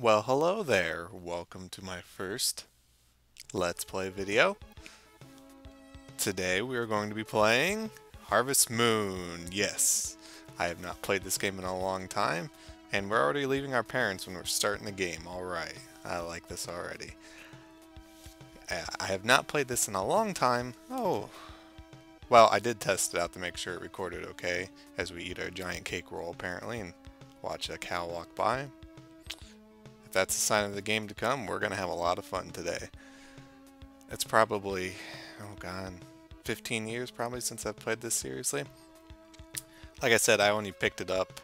Well, hello there. Welcome to my first Let's Play video. Today we are going to be playing Harvest Moon. Yes, I have not played this game in a long time, and we're already leaving our parents when we're starting the game. Alright, I like this already. I have not played this in a long time. Oh, well, I did test it out to make sure it recorded okay as we eat our giant cake roll apparently and watch a cow walk by. If that's a sign of the game to come, we're going to have a lot of fun today. It's probably, oh god, 15 years probably since I've played this seriously. Like I said, I only picked it up,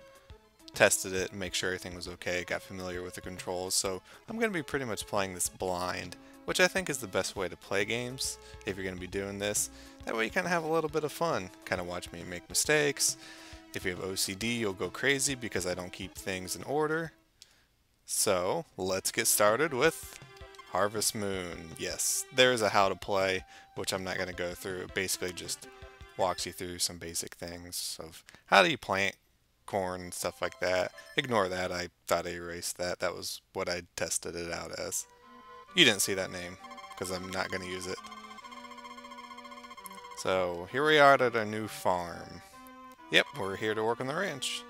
tested it, and make sure everything was okay, got familiar with the controls, so I'm going to be pretty much playing this blind, which I think is the best way to play games if you're going to be doing this. That way you kind of have a little bit of fun, kind of watch me make mistakes. If you have OCD, you'll go crazy because I don't keep things in order. So, let's get started with Harvest Moon. Yes, there is a how to play, which I'm not going to go through. It basically just walks you through some basic things of how do you plant corn and stuff like that. Ignore that. I thought I erased that. That was what I tested it out as. You didn't see that name, because I'm not going to use it. So, here we are at our new farm. Yep, we're here to work on the ranch.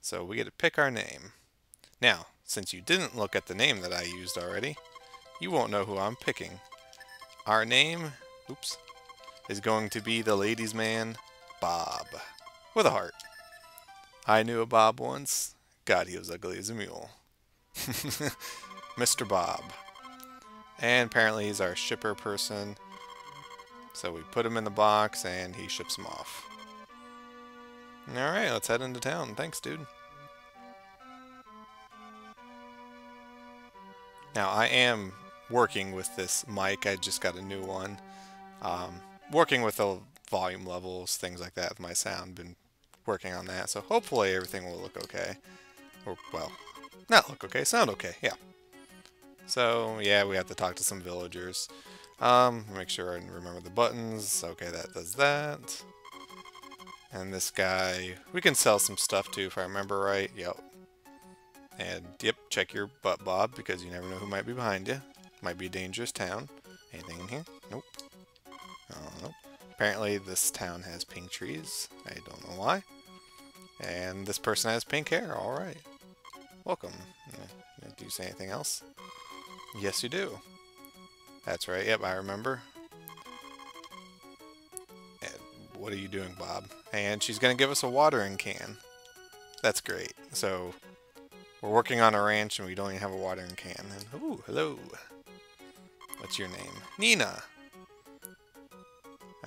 So, we get to pick our name. Now, since you didn't look at the name that I used already, you won't know who I'm picking. Our name, oops, is going to be the ladies' man, Bob, with a heart. I knew a Bob once. God, he was ugly as a mule. Mr. Bob. And apparently he's our shipper person. So we put him in the box and he ships him off. Alright, let's head into town. Thanks, dude. Now, I am working with this mic. I just got a new one. Working with the volume levels, things like that with my sound. Been working on that, so hopefully everything will look okay. Or, well, not look okay, sound okay, yeah. So, yeah, we have to talk to some villagers. Make sure I remember the buttons. Okay, that does that. And this guy, we can sell some stuff to if I remember right. Yep. And, yep, check your butt, Bob, because you never know who might be behind you. Might be a dangerous town. Anything in here? Nope. Oh, nope. Apparently, this town has pink trees. I don't know why. And this person has pink hair. All right. Welcome. Do you say anything else? Yes, you do. That's right. Yep, I remember. And what are you doing, Bob? And she's going to give us a watering can. That's great. So... we're working on a ranch and we don't even have a watering can. And, ooh, hello. What's your name? Nina.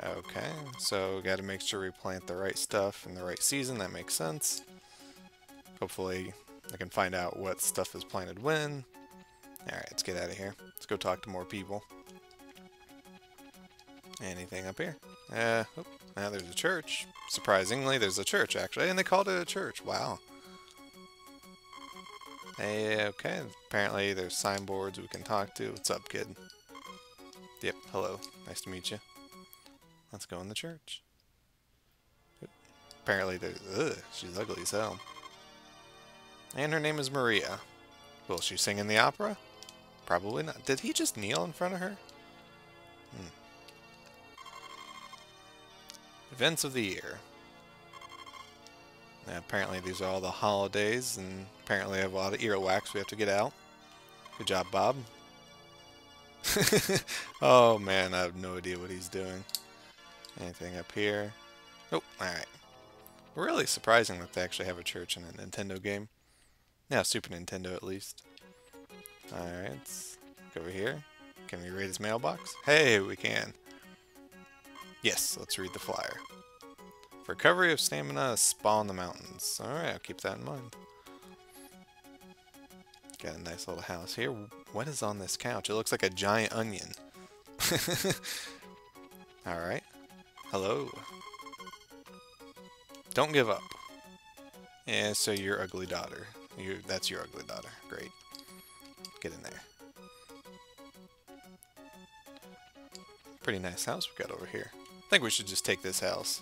Okay, so we got to make sure we plant the right stuff in the right season. That makes sense. Hopefully I can find out what stuff is planted when. Alright, let's get out of here. Let's go talk to more people. Anything up here? Oh, now there's a church. Surprisingly, there's a church, actually. And they called it a church. Wow. Hey, okay, apparently there's signboards we can talk to. What's up, kid? Yep, hello. Nice to meet you. Let's go in the church. Apparently there's... ugh, she's ugly as hell. And her name is Maria. Will she sing in the opera? Probably not. Did he just kneel in front of her? Events of the year. Now, apparently these are all the holidays, and apparently I have a lot of earwax we have to get out. Good job, Bob. Oh man, I have no idea what he's doing. Anything up here? Oh, alright. Really surprising that they actually have a church in a Nintendo game. Yeah, Super Nintendo at least. Alright, let's go over here. Can we read his mailbox? Hey, we can. Yes, let's read the flyer. Recovery of stamina, spawn in the mountains. Alright, I'll keep that in mind. Got a nice little house here. What is on this couch? It looks like a giant onion. Alright. Hello. Don't give up. Yeah, so your ugly daughter. That's your ugly daughter. Great. Get in there. Pretty nice house we got over here. I think we should just take this house.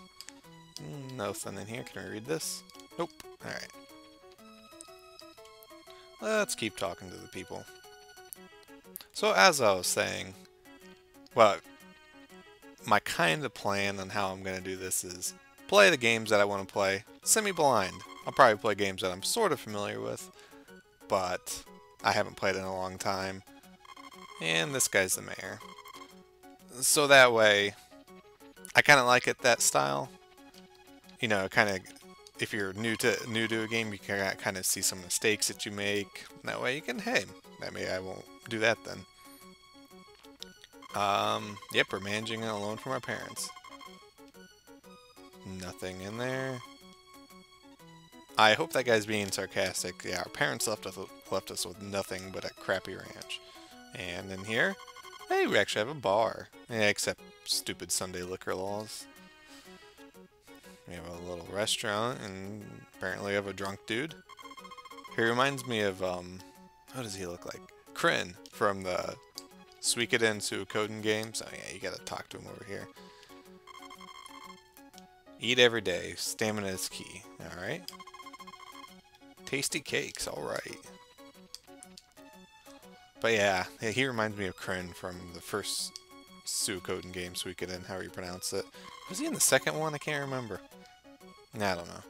Nothing in here. Can we read this? Nope. Alright. Let's keep talking to the people. So as I was saying, well, my kind of plan on how I'm going to do this is play the games that I want to play semi-blind. I'll probably play games that I'm sort of familiar with, but I haven't played in a long time. And this guy's the mayor. So that way, I kind of like it that style. You know, kind of, if you're new to a game, you can kind of see some mistakes that you make. That way you can, hey, maybe I won't do that then. Yep, we're managing it alone from our parents. Nothing in there. I hope that guy's being sarcastic. Yeah, our parents left us with nothing but a crappy ranch. And in here, hey, we actually have a bar. Yeah, except stupid Sunday liquor laws. We have a little restaurant, and apparently we have a drunk dude. He reminds me of, what does he look like? Kryn from the Suikoden Suikoden games. Oh yeah, you gotta talk to him over here. Eat every day. Stamina is key. Alright. Tasty cakes, alright. But yeah, he reminds me of Kryn from the first Suikoden game, Suikoden, however you pronounce it. Was he in the second one? I can't remember. I don't know.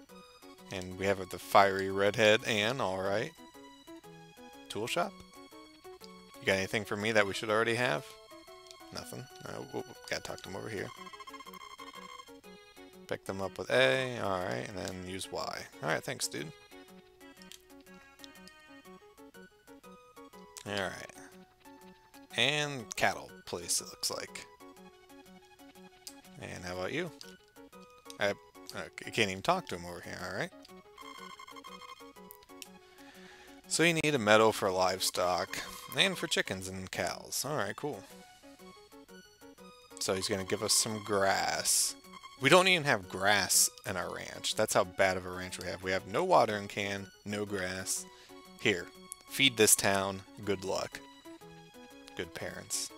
And we have the fiery redhead Anne, alright. Tool shop? You got anything for me that we should already have? Nothing. Oh, gotta talk to him over here. Pick them up with A, alright, and then use Y. Alright, thanks, dude. Alright. And cattle place, it looks like. And how about you? I can't even talk to him over here, alright? So you need a meadow for livestock, and for chickens and cows. Alright, cool. So he's going to give us some grass. We don't even have grass in our ranch. That's how bad of a ranch we have. We have no watering can, no grass. Here, feed this town. Good luck. Good parents.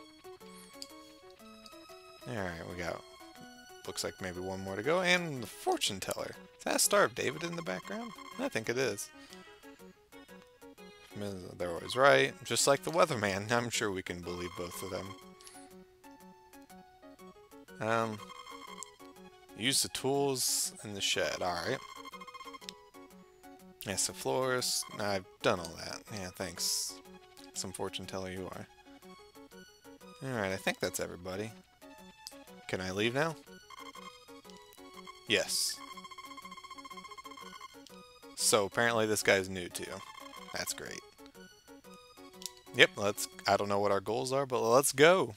Alright, we got, looks like maybe one more to go, and the fortune teller. Is that a Star of David in the background? I think it is. They're always right, just like the weatherman. I'm sure we can believe both of them. Use the tools in the shed. Alright. Yes, a florist. I've done all that. Yeah, thanks. Some fortune teller you are. Alright, I think that's everybody. Can I leave now? Yes. So apparently this guy's new too. That's great. Yep, let's... I don't know what our goals are, but let's go!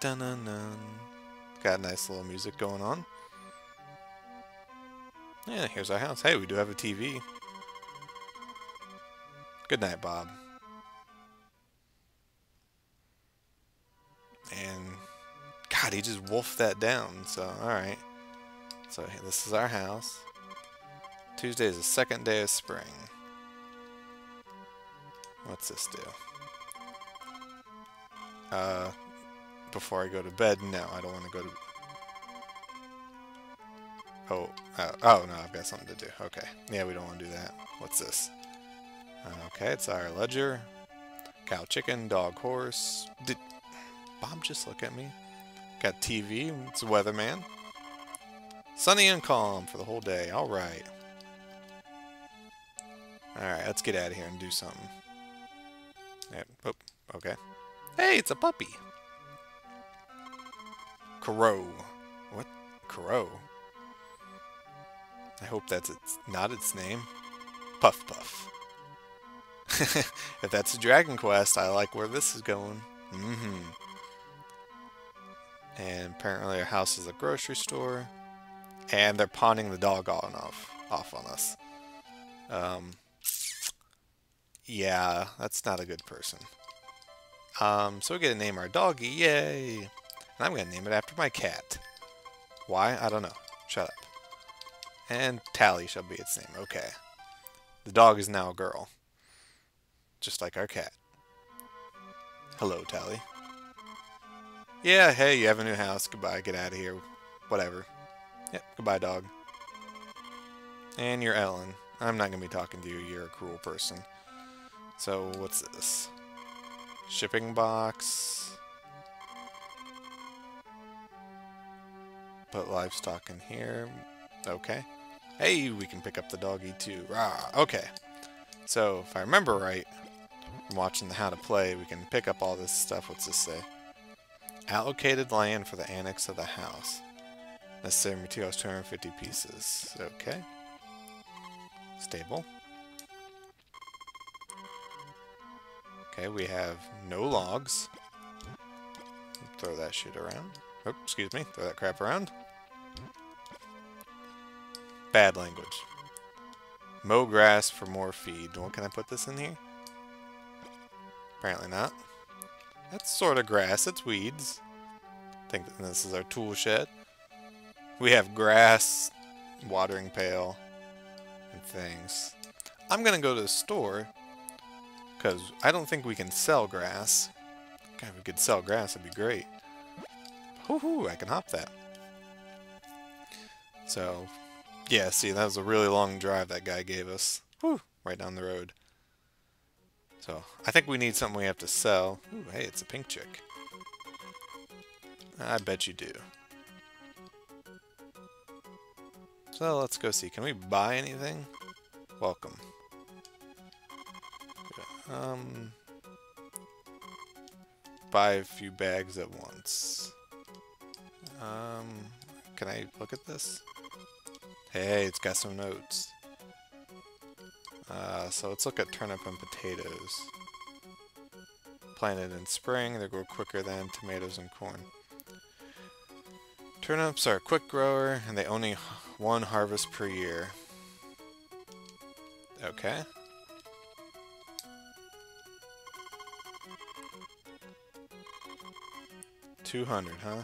Dun-dun-dun. Got a nice little music going on. Yeah, here's our house. Hey, we do have a TV. Good night, Bob. And... God, he just wolfed that down, so alright. So, hey, this is our house. Tuesday is the second day of spring. What's this do? Before I go to bed? No, I don't want to go to... Oh no, I've got something to do. Okay. Yeah, we don't want to do that. What's this? Okay, it's our ledger. Cow, chicken, dog, horse. Did Bob just look at me? Got TV. It's a weatherman. Sunny and calm for the whole day. Alright. Alright, let's get out of here and do something. Yeah, oh, okay. Hey, it's a puppy! Crow. What? Crow? I hope that's not its name. Puff Puff. If that's a Dragon Quest, I like where this is going. Mm-hmm. And apparently our house is a grocery store. And they're pawning the dog off on us. Yeah, that's not a good person. So we get to name our doggy, yay! And I'm gonna name it after my cat. Why? I don't know. Shut up. And Tally shall be its name, okay. The dog is now a girl. Just like our cat. Hello, Tally. Yeah, hey, you have a new house, goodbye, get out of here, whatever. Yep, goodbye, dog. And you're Ellen. I'm not gonna be talking to you, you're a cruel person. So, what's this? Shipping box. Put livestock in here. Okay. Hey, we can pick up the doggy too. Rah! Okay. So, if I remember right, from watching the how to play, we can pick up all this stuff. What's this say? Allocated land for the annex of the house. Necessary materials, 250 pieces. Okay. Stable. Okay, we have no logs. Throw that shit around. Oh, excuse me. Throw that crap around. Bad language. Mow grass for more feed. What can I put this in here? Apparently not. That's sort of grass. It's weeds. I think this is our tool shed. We have grass, watering pail, and things. I'm going to go to the store because I don't think we can sell grass. God, if we could sell grass, it'd be great. Woohoo, I can hop that. So, yeah, see, that was a really long drive that guy gave us. Whew, right down the road. So, I think we need something we have to sell. Ooh, hey, it's a pink chick. I bet you do. So, let's go see. Can we buy anything? Welcome. Buy a few bags at once. Can I look at this? Hey, it's got some notes. So let's look at turnip and potatoes. Planted in spring, they grow quicker than tomatoes and corn. Turnips are a quick grower, and they only one harvest per year. Okay. $200, huh?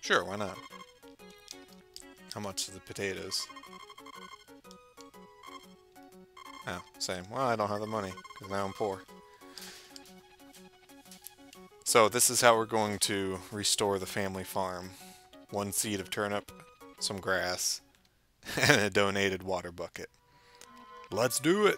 Sure, why not? How much are the potatoes? Oh, same. Well, I don't have the money, because now I'm poor. So this is how we're going to restore the family farm. One seed of turnip, some grass, and a donated water bucket. Let's do it!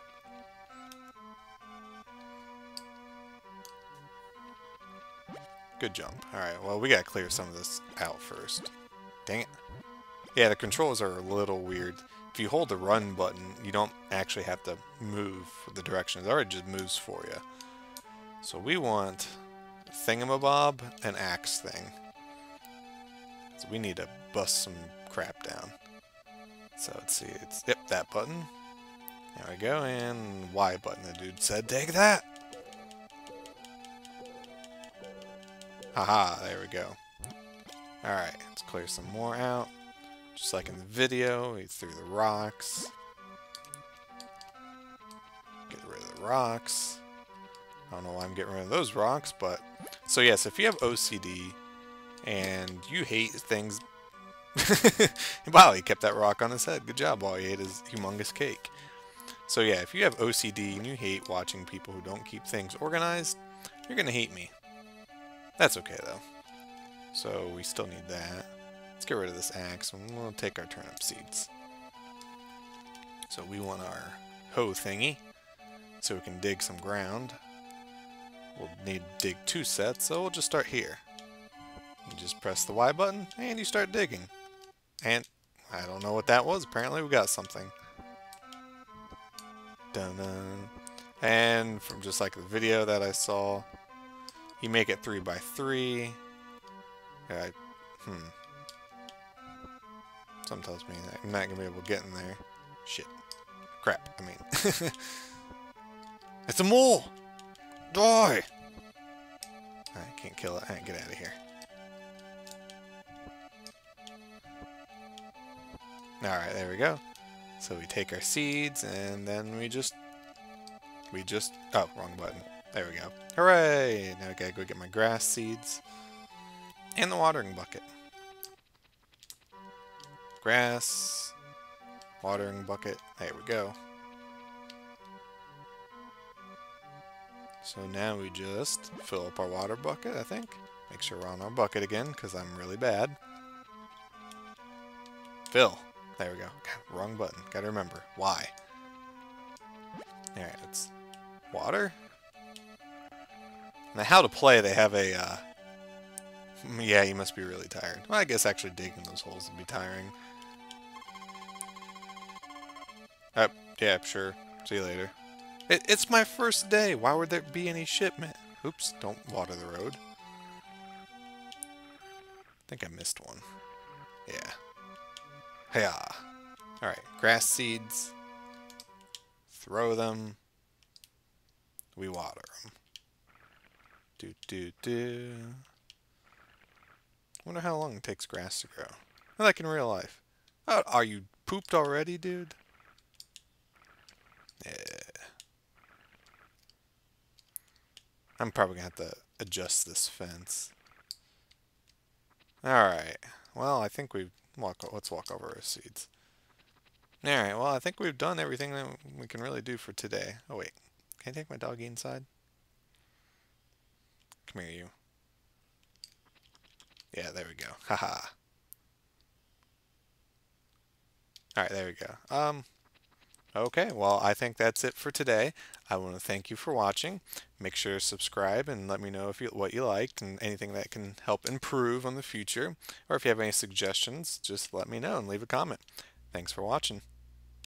Good jump. Alright, well, we gotta clear some of this out first. Dang it. Yeah, the controls are a little weird. If you hold the run button, you don't actually have to move the directions. It already just moves for you. So we want thingamabob and axe thing. So we need to bust some crap down. So let's see. It's yep, that button. There we go, and Y button. The dude said, "Take that." Haha, there we go. Alright, let's clear some more out. Just like in the video, he threw the rocks. Get rid of the rocks. I don't know why I'm getting rid of those rocks, but... So yes, if you have OCD and you hate things... Wow, he kept that rock on his head. Good job. All he ate is humongous cake. So yeah, if you have OCD and you hate watching people who don't keep things organized, you're going to hate me. That's okay, though. So, we still need that. Let's get rid of this axe, and we'll take our turnip seeds. So, we want our hoe thingy, so we can dig some ground. We'll need to dig 2 sets, so we'll just start here. You just press the Y button, and you start digging. And, I don't know what that was. Apparently, we got something. Dun-dun. And, from just like the video that I saw... You make it 3 by 3. Something tells me that I'm not going to be able to get in there. Shit. Crap, I mean. It's a mole! Die! I can't kill it. I can't get out of here. Alright, there we go. So we take our seeds, and then we just... Oh, wrong button. There we go. Hooray! Now I gotta go get my grass seeds. And the watering bucket. Grass. Watering bucket. There we go. So now we just fill up our water bucket, I think. Make sure we're on our bucket again, because I'm really bad. Fill. There we go. God, wrong button. Gotta remember. Why? Alright, it's water? Now how to play, they have a, yeah, you must be really tired. Well, I guess actually digging those holes would be tiring. Yeah, sure. See you later. It's my first day. Why would there be any shipment? Oops, don't water the road. I think I missed one. Yeah. Hey-ah. Alright, grass seeds. Throw them. We water them. Do-do-do. Wonder how long it takes grass to grow. Not like in real life. Oh, are you pooped already, dude? Yeah. I'm probably gonna have to adjust this fence. Alright. Well, I think we've... Let's walk over our seeds. Alright, well, I think we've done everything that we can really do for today. Oh, wait. Can I take my doggy inside? Come here, you. Yeah, there we go. Haha. Alright, there we go. Okay, well, I think that's it for today. I want to thank you for watching. Make sure to subscribe and let me know if what you liked and anything that can help improve on the future. Or if you have any suggestions, just let me know and leave a comment. Thanks for watching.